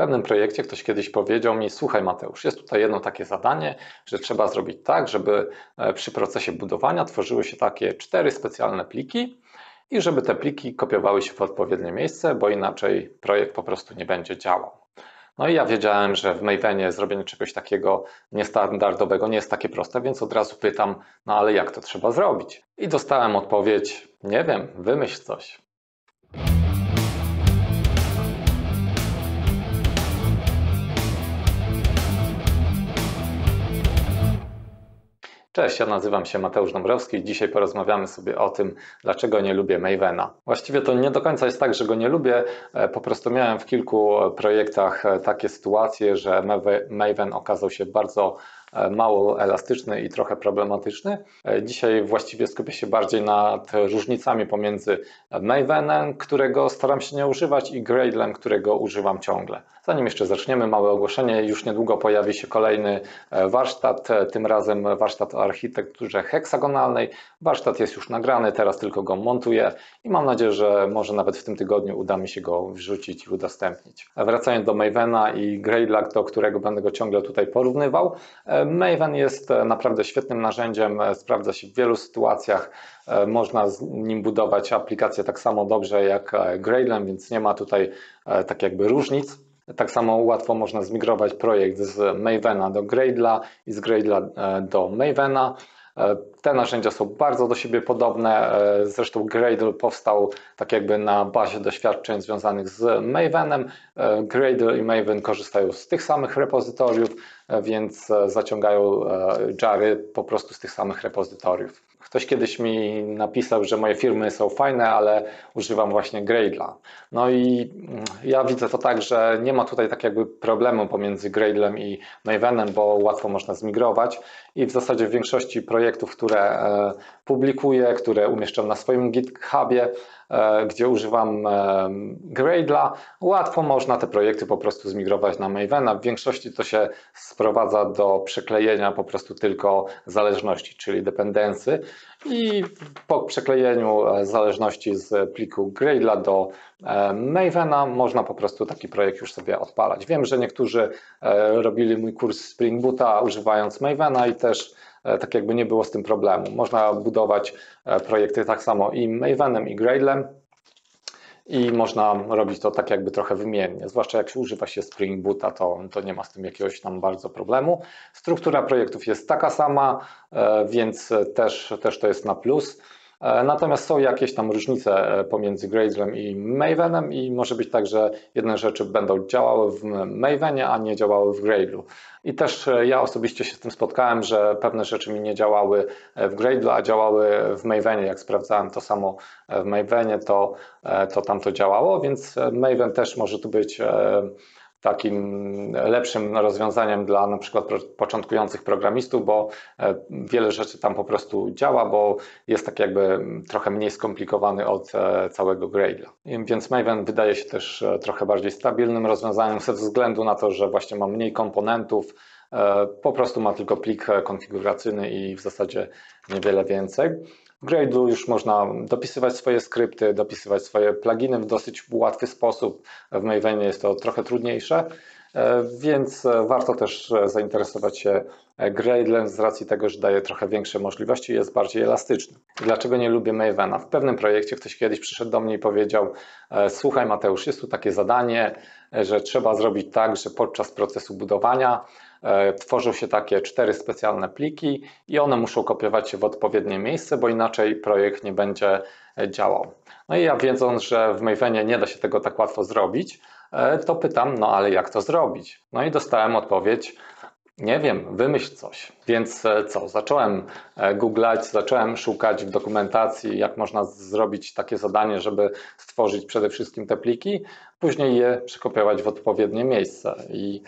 W pewnym projekcie ktoś kiedyś powiedział mi: słuchaj Mateusz, jest tutaj jedno takie zadanie, że trzeba zrobić tak, żeby przy procesie budowania tworzyły się takie 4 specjalne pliki i żeby te pliki kopiowały się w odpowiednie miejsce, bo inaczej projekt po prostu nie będzie działał. No i ja wiedziałem, że w Mavenie zrobienie czegoś takiego niestandardowego nie jest takie proste, więc od razu pytam: no ale jak to trzeba zrobić? I dostałem odpowiedź: nie wiem, wymyśl coś. Cześć, ja nazywam się Mateusz Dąbrowski i dzisiaj porozmawiamy sobie o tym, dlaczego nie lubię Mavena. Właściwie to nie do końca jest tak, że go nie lubię, po prostu miałem w kilku projektach takie sytuacje, że Maven okazał się bardzo mało elastyczny i trochę problematyczny. Dzisiaj właściwie skupię się bardziej nad różnicami pomiędzy Mavenem, którego staram się nie używać, i Gradlem, którego używam ciągle. Zanim jeszcze zaczniemy, małe ogłoszenie. Już niedługo pojawi się kolejny warsztat, tym razem warsztat o architekturze heksagonalnej. Warsztat jest już nagrany, teraz tylko go montuję i mam nadzieję, że może nawet w tym tygodniu uda mi się go wrzucić i udostępnić. Wracając do Mavena i Gradla, do którego będę go ciągle tutaj porównywał, Maven jest naprawdę świetnym narzędziem, sprawdza się w wielu sytuacjach, można z nim budować aplikacje tak samo dobrze jak Gradle, więc nie ma tutaj tak jakby różnic. Tak samo łatwo można zmigrować projekt z Mavena do Gradla i z Gradla do Mavena. Te narzędzia są bardzo do siebie podobne, zresztą Gradle powstał tak jakby na bazie doświadczeń związanych z Mavenem. Gradle i Maven korzystają z tych samych repozytoriów, więc zaciągają jary po prostu z tych samych repozytoriów. Ktoś kiedyś mi napisał, że moje firmy są fajne, ale używam właśnie Gradle'a. No i ja widzę to tak, że nie ma tutaj tak jakby problemu pomiędzy Gradle'em i Mavenem, bo łatwo można zmigrować i w zasadzie w większości projektów, które publikuję, które umieszczam na swoim GitHubie, gdzie używam Gradle'a, łatwo można te projekty po prostu zmigrować na Mavena. W większości to się sprowadza do przeklejenia po prostu tylko zależności, czyli dependency, i po przeklejeniu zależności z pliku Gradle'a do Mavena można po prostu taki projekt już sobie odpalać. Wiem, że niektórzy robili mój kurs Spring Boota używając Mavena i też tak jakby nie było z tym problemu. Można budować projekty tak samo i Mavenem, i Gradlem i można robić to tak jakby trochę wymiennie, zwłaszcza jak się używa się Spring Boota, to nie ma z tym jakiegoś tam bardzo problemu. Struktura projektów jest taka sama, więc też to jest na plus. Natomiast są jakieś tam różnice pomiędzy Gradlem i Mavenem i może być tak, że jedne rzeczy będą działały w Mavenie, a nie działały w Gradlu. I też ja osobiście się z tym spotkałem, że pewne rzeczy mi nie działały w Gradle, a działały w Mavenie. Jak sprawdzałem to samo w Mavenie, to tam to działało, więc Maven też może tu być takim lepszym rozwiązaniem dla na przykład początkujących programistów, bo wiele rzeczy tam po prostu działa, bo jest tak jakby trochę mniej skomplikowany od całego Gradle'a. Więc Maven wydaje się też trochę bardziej stabilnym rozwiązaniem ze względu na to, że właśnie ma mniej komponentów, po prostu ma tylko plik konfiguracyjny i w zasadzie niewiele więcej. W Gradle już można dopisywać swoje skrypty, dopisywać swoje pluginy w dosyć łatwy sposób. W Mavenie jest to trochę trudniejsze, więc warto też zainteresować się Gradle z racji tego, że daje trochę większe możliwości i jest bardziej elastyczny. Dlaczego nie lubię Mavena? W pewnym projekcie ktoś kiedyś przyszedł do mnie i powiedział: słuchaj Mateusz, jest tu takie zadanie, że trzeba zrobić tak, że podczas procesu budowania tworzą się takie 4 specjalne pliki i one muszą kopiować się w odpowiednie miejsce, bo inaczej projekt nie będzie działał. No i ja, wiedząc, że w Mavenie nie da się tego tak łatwo zrobić, to pytam: no ale jak to zrobić? No i dostałem odpowiedź: nie wiem, wymyśl coś. Więc co? Zacząłem googlać, zacząłem szukać w dokumentacji, jak można zrobić takie zadanie, żeby stworzyć przede wszystkim te pliki, później je przekopiować w odpowiednie miejsce. I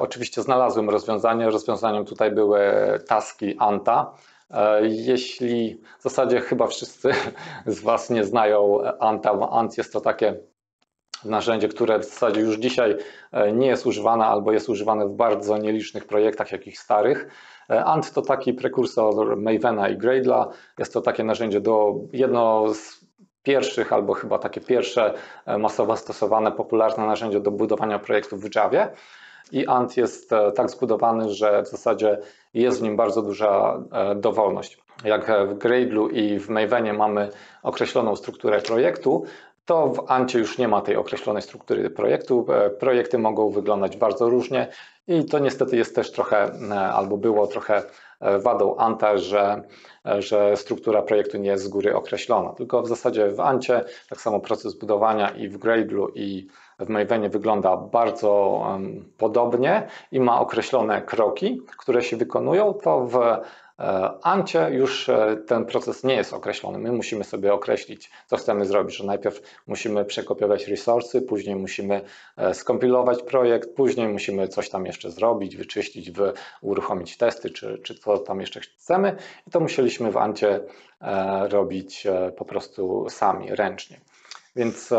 oczywiście znalazłem rozwiązanie. Rozwiązaniem tutaj były taski Anta. Jeśli w zasadzie chyba wszyscy z Was nie znają Anta, bo Ant jest to takie narzędzie, które w zasadzie już dzisiaj nie jest używane albo jest używane w bardzo nielicznych projektach, jakichś starych. Ant to taki prekursor Mavena i Gradle'a. Jest to takie narzędzie jedno z pierwszych, albo chyba takie pierwsze masowo stosowane, popularne narzędzie do budowania projektów w Javie. I Ant jest tak zbudowany, że w zasadzie jest w nim bardzo duża dowolność. Jak w Gradle'u i w Mavenie mamy określoną strukturę projektu, to w Ancie już nie ma tej określonej struktury projektu. Projekty mogą wyglądać bardzo różnie i to niestety jest też trochę, albo było trochę wadą Anta, że struktura projektu nie jest z góry określona. Tylko w zasadzie w Ancie tak samo proces budowania i w Gradle'u i w Mavenie wygląda bardzo podobnie i ma określone kroki, które się wykonują, to w Ancie już ten proces nie jest określony. My musimy sobie określić, co chcemy zrobić, że najpierw musimy przekopiować resursy, później musimy skompilować projekt, później musimy coś tam jeszcze zrobić, wyczyścić, uruchomić testy, czy co tam jeszcze chcemy. I to musieliśmy w Ancie robić po prostu sami, ręcznie. Więc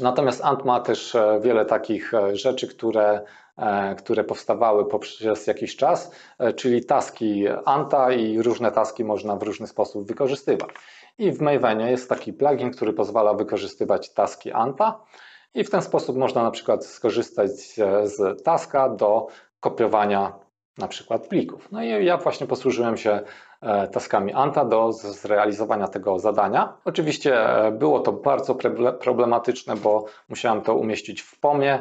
natomiast Ant ma też wiele takich rzeczy, które powstawały przez jakiś czas, czyli taski Anta i różne taski można w różny sposób wykorzystywać. I w Mavenie jest taki plugin, który pozwala wykorzystywać taski Anta i w ten sposób można na przykład skorzystać z taska do kopiowania na przykład plików. No i ja właśnie posłużyłem się taskami Anta do zrealizowania tego zadania. Oczywiście było to bardzo problematyczne, bo musiałem to umieścić w pomie,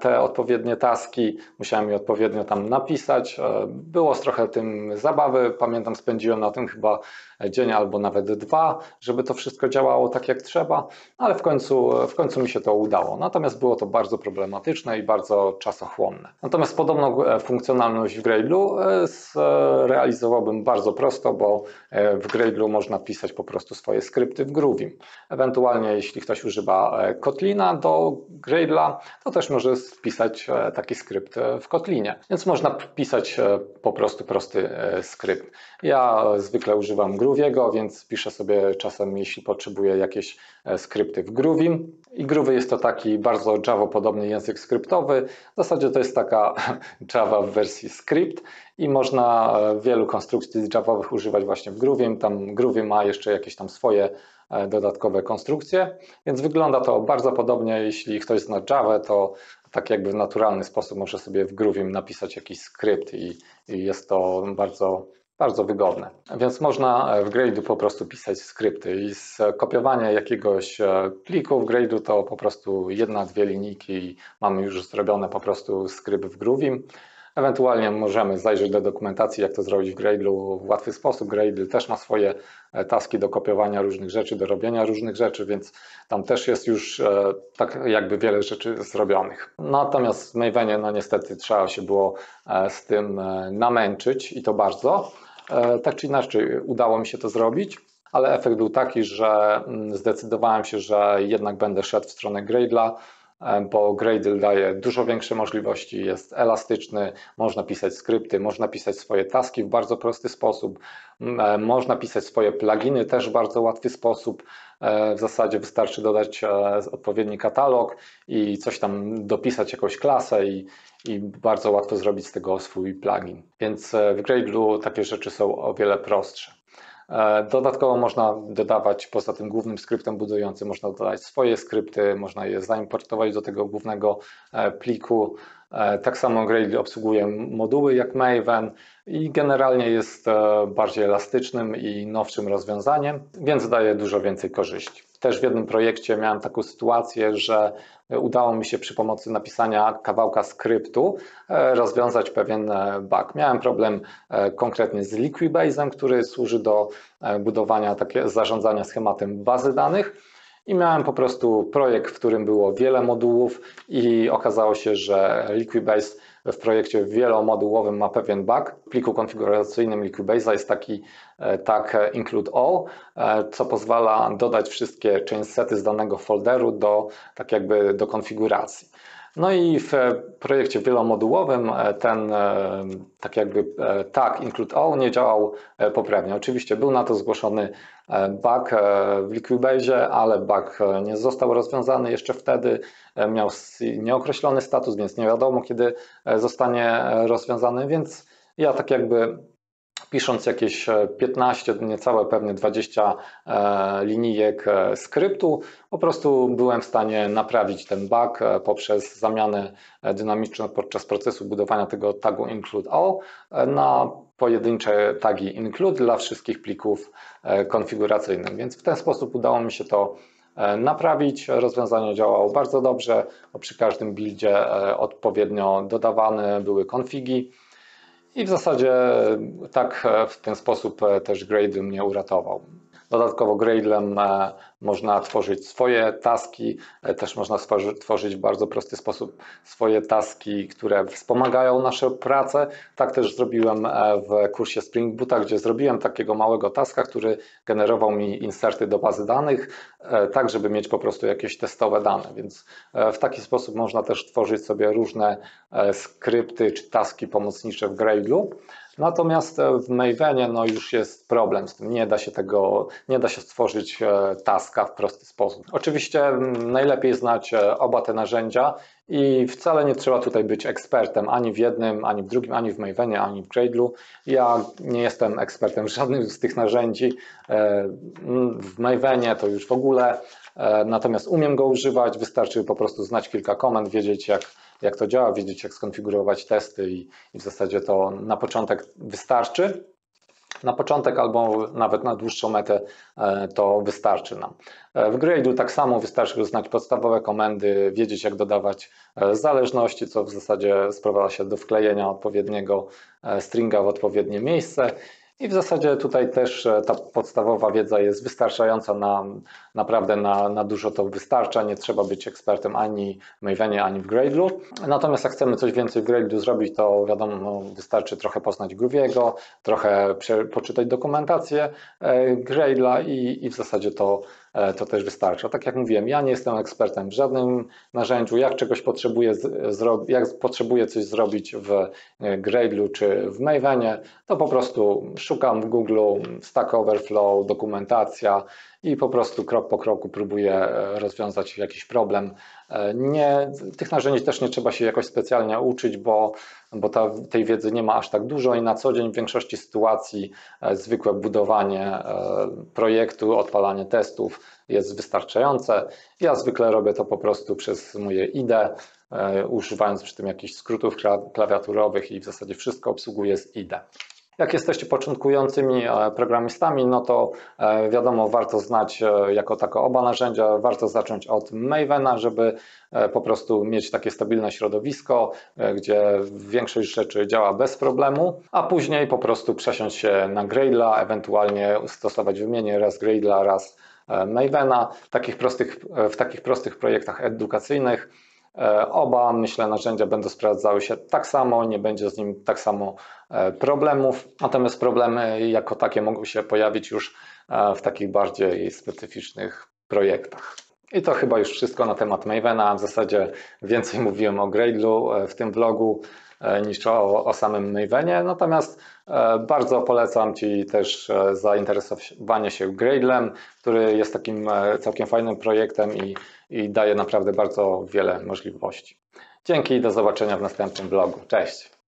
te odpowiednie taski, musiałem je odpowiednio tam napisać. Było trochę tym zabawy, pamiętam spędziłem na tym chyba dzień albo nawet dwa, żeby to wszystko działało tak jak trzeba, ale w końcu mi się to udało. Natomiast było to bardzo problematyczne i bardzo czasochłonne. Natomiast podobną funkcjonalność w Gradle'u zrealizowałbym bardzo prosto, bo w Gradle'u można pisać po prostu swoje skrypty w Groovy. Ewentualnie jeśli ktoś używa Kotlina do Gradle'a, to też może pisać taki skrypt w Kotlinie. Więc można pisać po prostu prosty skrypt. Ja zwykle używam Groovy'ego, więc piszę sobie czasem, jeśli potrzebuję, jakieś skrypty w Groovy. I Groovy jest to taki bardzo Java-podobny język skryptowy. W zasadzie to jest taka Java w wersji skrypt i można wielu konstrukcji Java'owych używać właśnie w Groovy. Tam Groovy ma jeszcze jakieś tam swoje dodatkowe konstrukcje, więc wygląda to bardzo podobnie. Jeśli ktoś zna Javę, to tak jakby w naturalny sposób może sobie w Groovy napisać jakiś skrypt i jest to bardzo wygodne. Więc można w Gradle po prostu pisać skrypty i skopiowanie jakiegoś pliku w Gradle to po prostu jedna, dwie linijki i mamy już zrobione po prostu skrypt w Groovy. Ewentualnie możemy zajrzeć do dokumentacji, jak to zrobić w Gradle'u w łatwy sposób. Gradle też ma swoje taski do kopiowania różnych rzeczy, do robienia różnych rzeczy, więc tam też jest już tak jakby wiele rzeczy zrobionych. Natomiast w Mavenie no niestety trzeba się było z tym namęczyć i to bardzo. Tak czy inaczej udało mi się to zrobić, ale efekt był taki, że zdecydowałem się, że jednak będę szedł w stronę Gradle'a, bo Gradle daje dużo większe możliwości, jest elastyczny, można pisać skrypty, można pisać swoje taski w bardzo prosty sposób, można pisać swoje pluginy też w bardzo łatwy sposób. W zasadzie wystarczy dodać odpowiedni katalog i coś tam dopisać, jakąś klasę i bardzo łatwo zrobić z tego swój plugin. Więc w Gradle'u takie rzeczy są o wiele prostsze. Dodatkowo można dodawać, poza tym głównym skryptem budującym, można dodać swoje skrypty, można je zaimportować do tego głównego pliku. Tak samo Gradle obsługuje moduły jak Maven i generalnie jest bardziej elastycznym i nowszym rozwiązaniem, więc daje dużo więcej korzyści. Też w jednym projekcie miałem taką sytuację, że udało mi się przy pomocy napisania kawałka skryptu rozwiązać pewien bug. Miałem problem konkretnie z Liquibase'em, który służy do budowania, zarządzania schematem bazy danych. I miałem po prostu projekt, w którym było wiele modułów i okazało się, że Liquibase w projekcie wielomodułowym ma pewien bug. W pliku konfiguracyjnym Liquibase'a jest taki tag include all, co pozwala dodać wszystkie chainsety z danego folderu tak jakby do konfiguracji. No i w projekcie wielomodułowym ten tak jakby tag include all nie działał poprawnie. Oczywiście był na to zgłoszony bug w Liquibase'ie, ale bug nie został rozwiązany jeszcze wtedy, miał nieokreślony status, więc nie wiadomo, kiedy zostanie rozwiązany, więc ja tak jakby pisząc jakieś 15, niecałe pewnie 20 linijek skryptu, po prostu byłem w stanie naprawić ten bug poprzez zamianę dynamiczną podczas procesu budowania tego tagu include all na pojedyncze tagi include dla wszystkich plików konfiguracyjnych, więc w ten sposób udało mi się to naprawić. Rozwiązanie działało bardzo dobrze, przy każdym buildzie odpowiednio dodawane były konfigi i w zasadzie tak w ten sposób też Gradle mnie uratował. Dodatkowo Gradlem można tworzyć swoje taski, też można tworzyć w bardzo prosty sposób swoje taski, które wspomagają naszą pracę. Tak też zrobiłem w kursie Spring Boota, gdzie zrobiłem takiego małego taska, który generował mi inserty do bazy danych, tak żeby mieć po prostu jakieś testowe dane. Więc w taki sposób można też tworzyć sobie różne skrypty czy taski pomocnicze w Gradle. Natomiast w Mavenie już jest problem z tym, nie da się stworzyć taska w prosty sposób. Oczywiście najlepiej znać oba te narzędzia i wcale nie trzeba tutaj być ekspertem ani w jednym, ani w drugim, ani w Mavenie, ani w Gradle'u. Ja nie jestem ekspertem w żadnym z tych narzędzi, w Mavenie to już w ogóle, natomiast umiem go używać, wystarczy po prostu znać kilka komend, wiedzieć jak to działa, wiedzieć jak skonfigurować testy i w zasadzie to na początek wystarczy. Na początek albo nawet na dłuższą metę to wystarczy nam. W Gradle tak samo wystarczy znać podstawowe komendy, wiedzieć jak dodawać zależności, co w zasadzie sprowadza się do wklejenia odpowiedniego stringa w odpowiednie miejsce. I w zasadzie tutaj też ta podstawowa wiedza jest wystarczająca, naprawdę na dużo to wystarcza, nie trzeba być ekspertem ani w Mavenie, ani w Gradle'u. Natomiast jak chcemy coś więcej w Gradle'u zrobić, to wiadomo, wystarczy trochę poznać Groovy'ego, trochę poczytać dokumentację Gradle'a i w zasadzie to też wystarcza. Tak jak mówiłem, ja nie jestem ekspertem w żadnym narzędziu. Jak czegoś potrzebuję coś zrobić w Gradle'u czy w Mavenie, to po prostu szukam w Google, Stack Overflow, dokumentacja i po prostu krok po kroku próbuję rozwiązać jakiś problem. Tych narzędzi też nie trzeba się jakoś specjalnie uczyć, bo tej wiedzy nie ma aż tak dużo i na co dzień w większości sytuacji zwykłe budowanie projektu, odpalanie testów jest wystarczające. Ja zwykle robię to po prostu przez moje IDE, używając przy tym jakichś skrótów klawiaturowych i w zasadzie wszystko obsługuję z IDE. Jak jesteście początkującymi programistami, no to wiadomo, warto znać jako tako oba narzędzia, warto zacząć od Mavena, żeby po prostu mieć takie stabilne środowisko, gdzie większość rzeczy działa bez problemu, a później po prostu przesiąść się na Gradle'a, ewentualnie stosować wymiennie raz Gradle'a, raz Mavena. W takich prostych projektach edukacyjnych oba, myślę, narzędzia będą sprawdzały się tak samo, nie będzie z nim tak samo problemów, natomiast problemy jako takie mogą się pojawić już w takich bardziej specyficznych projektach. I to chyba już wszystko na temat Mavena, w zasadzie więcej mówiłem o Gradle'u w tym vlogu niż o samym Mavenie, natomiast bardzo polecam Ci też zainteresowanie się Gradle'em, który jest takim całkiem fajnym projektem i daje naprawdę bardzo wiele możliwości. Dzięki i do zobaczenia w następnym vlogu. Cześć!